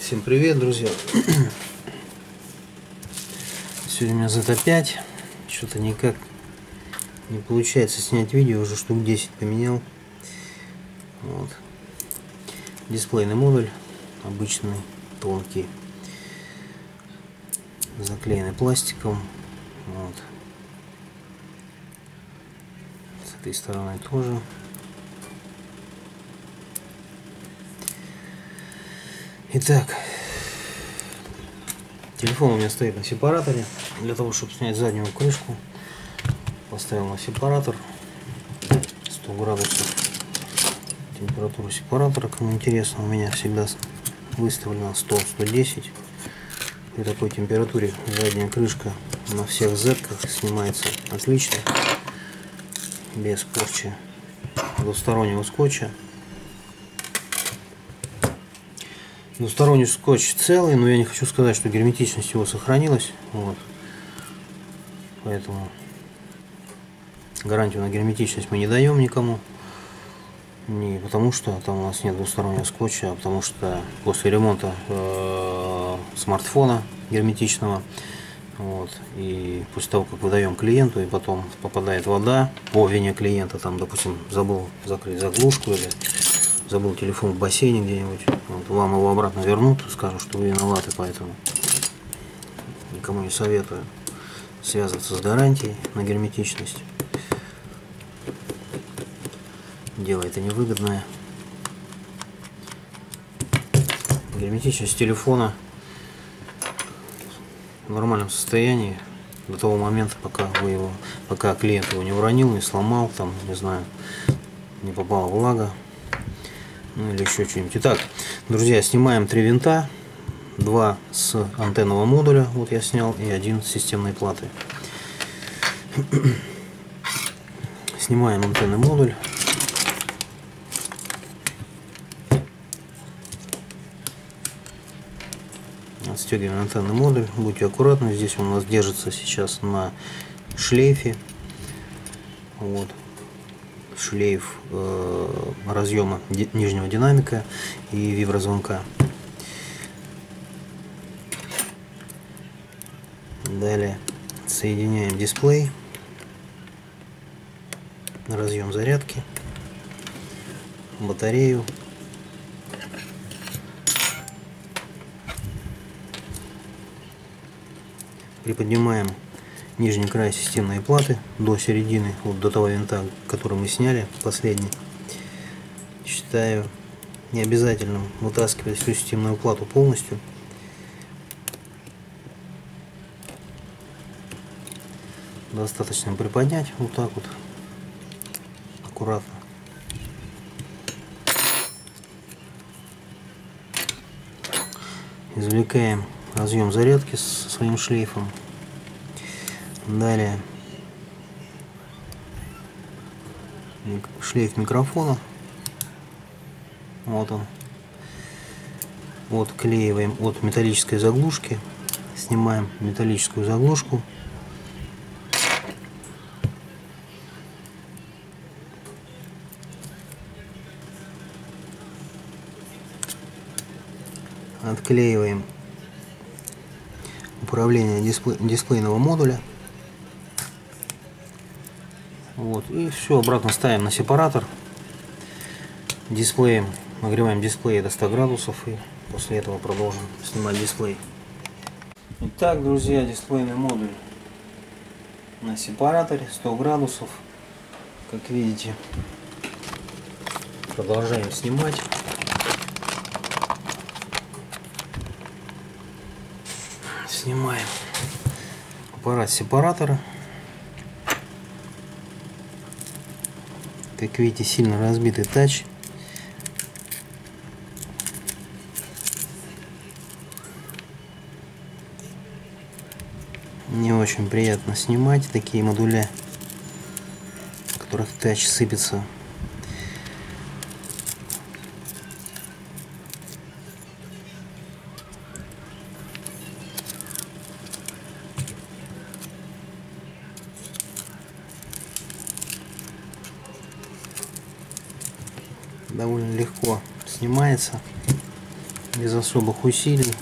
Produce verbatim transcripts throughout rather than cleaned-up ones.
Всем привет, друзья. Сегодня у меня зет пять. Что-то никак не получается снять видео. Уже штук десять поменял. Вот. Дисплейный модуль. Обычный, тонкий. Заклеенный пластиком. Вот. С этой стороны тоже. Итак, телефон у меня стоит на сепараторе. Для того, чтобы снять заднюю крышку, поставил на сепаратор сто градусов. Температура сепаратора, кому интересно, у меня всегда выставлена сто — сто десять. При такой температуре задняя крышка на всех зетках снимается отлично, без порчи двустороннего скотча. Двусторонний скотч целый, но я не хочу сказать, что герметичность его сохранилась. Вот. Поэтому гарантию на герметичность мы не даем никому. Не потому что там у нас нет двустороннего скотча, а потому что после ремонта э-э, смартфона герметичного, вот, и после того, как выдаем клиенту, и потом попадает вода по вине клиента, там, допустим, забыл закрыть заглушку или забыл телефон в бассейне где-нибудь, вот, вам его обратно вернут, скажут, что вы виноваты, поэтому никому не советую связываться с гарантией на герметичность. Дело это невыгодное. Герметичность телефона в нормальном состоянии до того момента, пока вы его, пока клиент его не уронил, не сломал, там, не знаю, не попала влага. Ну, или еще что-нибудь. Итак, друзья, снимаем три винта. Два с антенного модуля, вот я снял, и один с системной платы. Снимаем антенный модуль. Отстегиваем антенный модуль. Будьте аккуратны, здесь он у нас держится сейчас на шлейфе. Вот. Шлейф э, разъема ди нижнего динамика и виброзвонка. Далее соединяем дисплей, разъем зарядки, батарею, приподнимаем нижний край системной платы до середины, вот до того винта, который мы сняли, последний. Считаю необязательным вытаскивать всю системную плату полностью. Достаточно приподнять вот так вот, аккуратно. Извлекаем разъем зарядки со своим шлейфом. Далее шлейф микрофона, вот он, отклеиваем от металлической заглушки, снимаем металлическую заглушку, отклеиваем управление дисплей, дисплейного модуля. Вот, и все обратно ставим на сепаратор. Дисплеем нагреваем дисплей до ста градусов, и после этого продолжим снимать дисплей. Итак, друзья, дисплейный модуль на сепараторе, сто градусов. Как видите, продолжаем снимать. Снимаем аппарат сепаратора. Как видите, сильно разбитый тач. Не очень приятно снимать такие модуля, в которых тач сыпется. Довольно легко снимается, без особых усилий.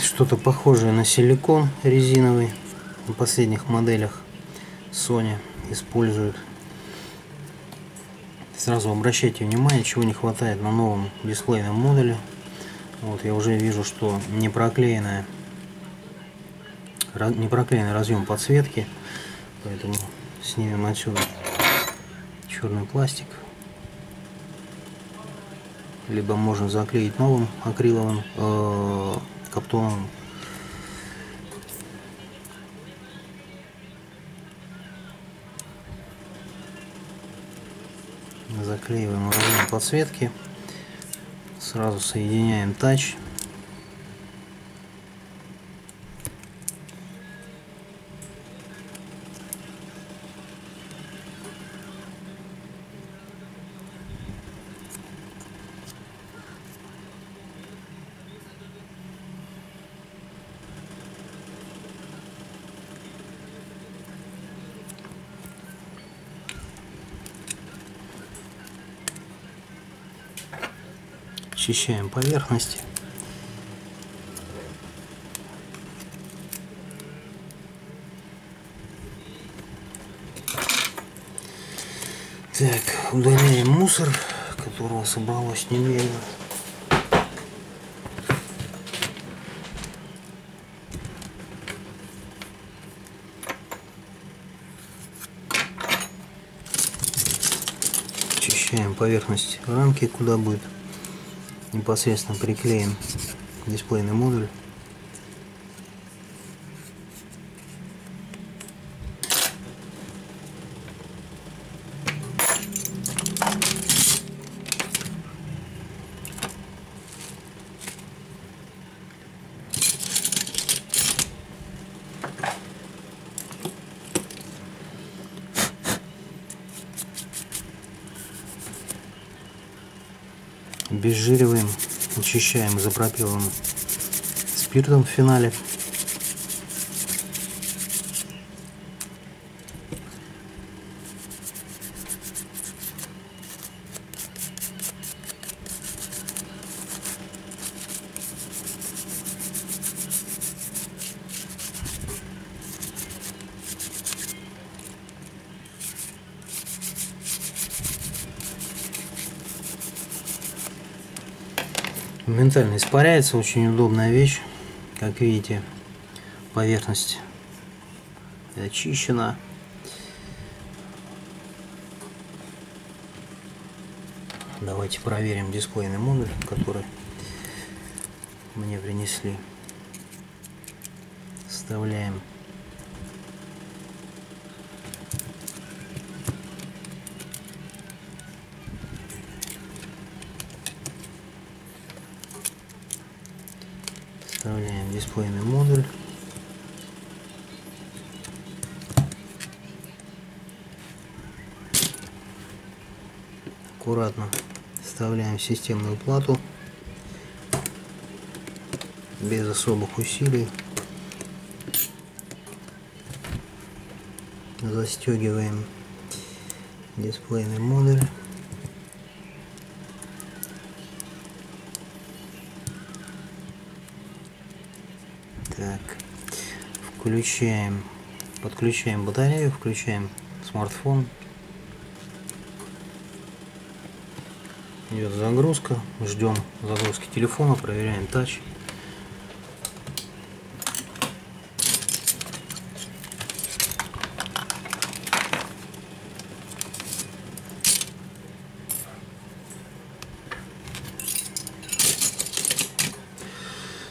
Что-то похожее на силикон резиновый в последних моделях Sony используют. Сразу обращайте внимание, чего не хватает на новом дисплейном модуле. Вот я уже вижу, что не проклеенная, не проклеенный разъем подсветки, поэтому снимем отсюда черный пластик, либо можно заклеить новым акриловым э каптоном. Заклеиваем разъем подсветки, сразу соединяем тач. Очищаем поверхности. Так, удаляем мусор, которого собралось немерено. Очищаем поверхность рамки, куда будет непосредственно приклеим дисплейный модуль. Обезжириваем, очищаем изопропиловым спиртом в финале. Моментально испаряется, очень удобная вещь. Как видите, поверхность очищена. Давайте проверим дисплейный модуль, который мне принесли. Вставляем. Вставляем дисплейный модуль. Аккуратно вставляем системную плату без особых усилий. Застегиваем дисплейный модуль. Так, включаем, подключаем батарею, включаем смартфон. Идет загрузка, ждем загрузки телефона, проверяем тач.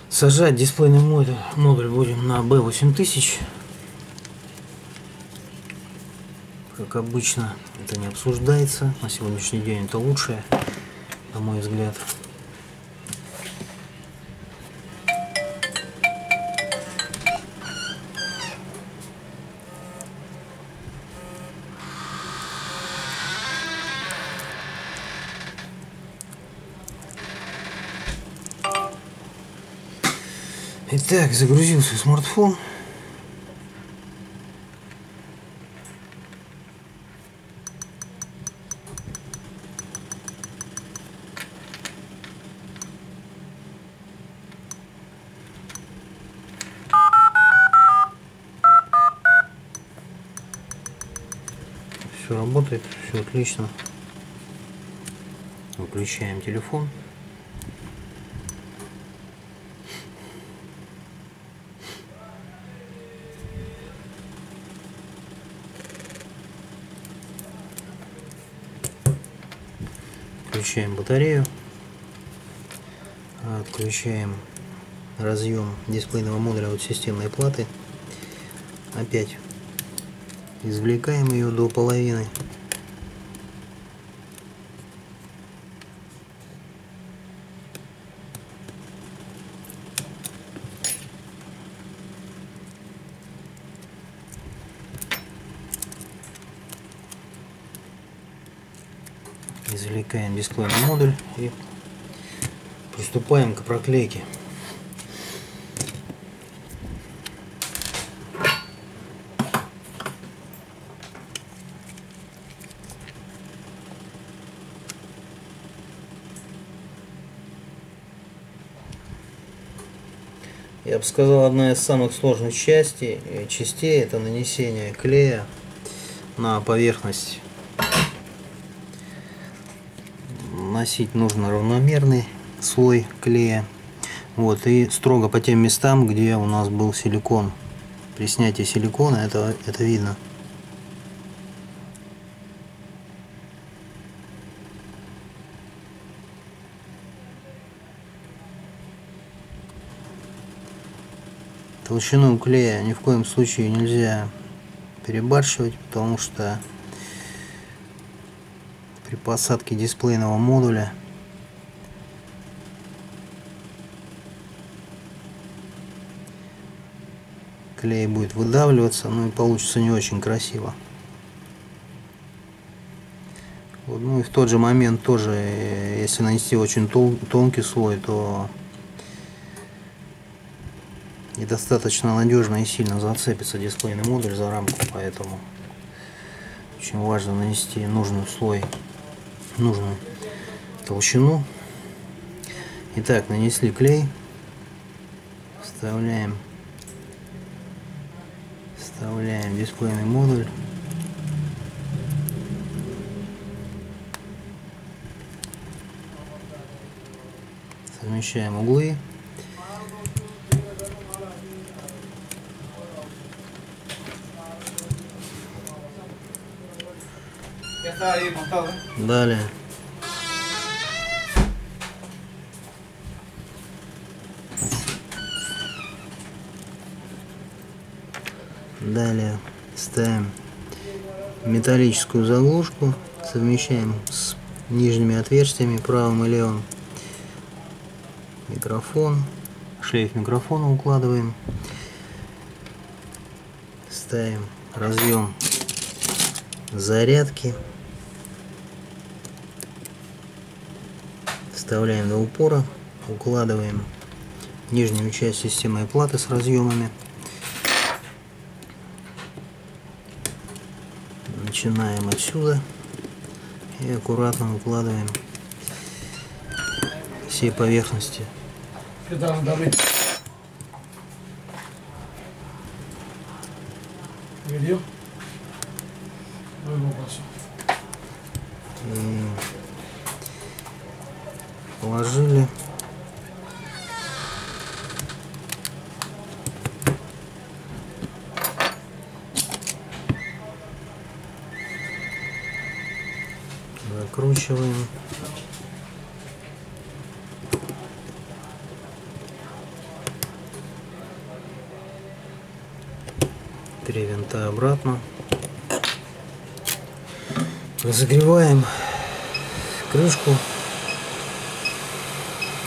Сажать дисплейный модуль, модуль будем на бэ восемь тысяч. Как обычно, это не обсуждается. На сегодняшний день это лучшее, на мой взгляд. Итак, загрузил свой смартфон. Все работает, все отлично. Выключаем телефон. Включаем батарею. Отключаем разъем дисплейного модуля от системной платы. Опять извлекаем ее до половины. Извлекаем дисплейный модуль и приступаем к проклейке. Я бы сказал, одна из самых сложных частей, частей это нанесение клея на поверхность. Наносить нужно равномерный слой клея, вот, и строго по тем местам, где у нас был силикон. При снятии силикона это, это видно. Толщину клея ни в коем случае нельзя перебарщивать, потому что при посадке дисплейного модуля клей будет выдавливаться, ну и получится не очень красиво. Вот, ну и в тот же момент тоже, если нанести очень тол- тонкий слой, то недостаточно надежно и сильно зацепится дисплейный модуль за рамку, поэтому очень важно нанести нужный слой, нужную толщину. Итак, нанесли клей, вставляем, вставляем дисплейный модуль. Совмещаем углы. Далее Далее ставим металлическую заглушку, совмещаем с нижними отверстиями, правым и левым. Микрофон, шлейф микрофона укладываем. Ставим разъем зарядки. Вставляем до упора, укладываем нижнюю часть системной платы с разъемами. Начинаем отсюда и аккуратно укладываем все поверхности. И положили. Закручиваем. Три винта обратно. Разогреваем крышку.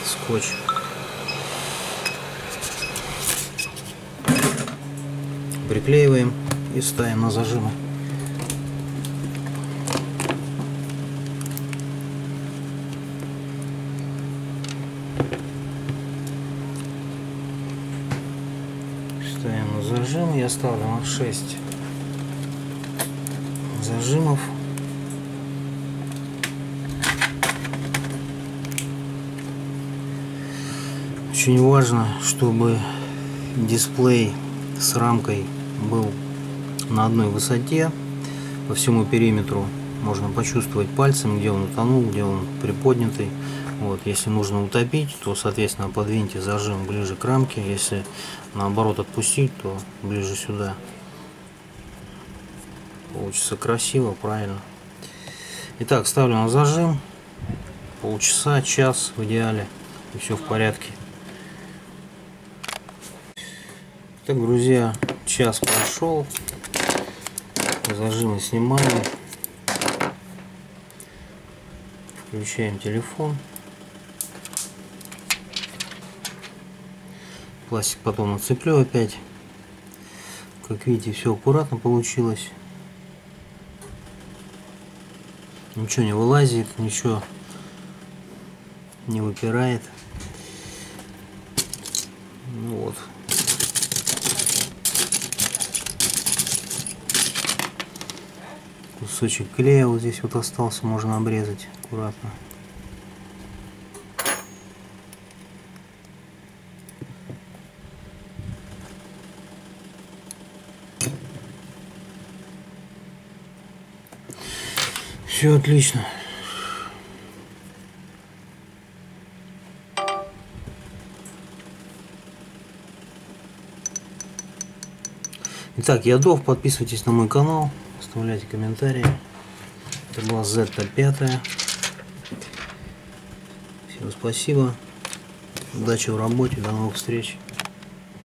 Скотч. Приклеиваем и ставим на зажимы. зажим я ставлю на шесть зажимов. Очень важно, чтобы дисплей с рамкой был на одной высоте по всему периметру. Можно почувствовать пальцем, где он утонул, где он приподнятый. Вот, если нужно утопить, то соответственно подвиньте зажим ближе к рамке. Если наоборот отпустить, то ближе сюда. Получится красиво, правильно. Итак, ставлю на зажим. Полчаса, час в идеале. И все в порядке. Так, друзья, час прошел. Зажимы снимаем. Включаем телефон. Пластик потом отцеплю опять. Как видите, все аккуратно получилось. Ничего не вылазит, ничего не выпирает. Ну вот. Кусочек клея вот здесь вот остался, можно обрезать аккуратно. Все отлично. Итак, я Дов, подписывайтесь на мой канал, оставляйте комментарии. Это была зет пять. Всем спасибо. Удачи в работе, до новых встреч.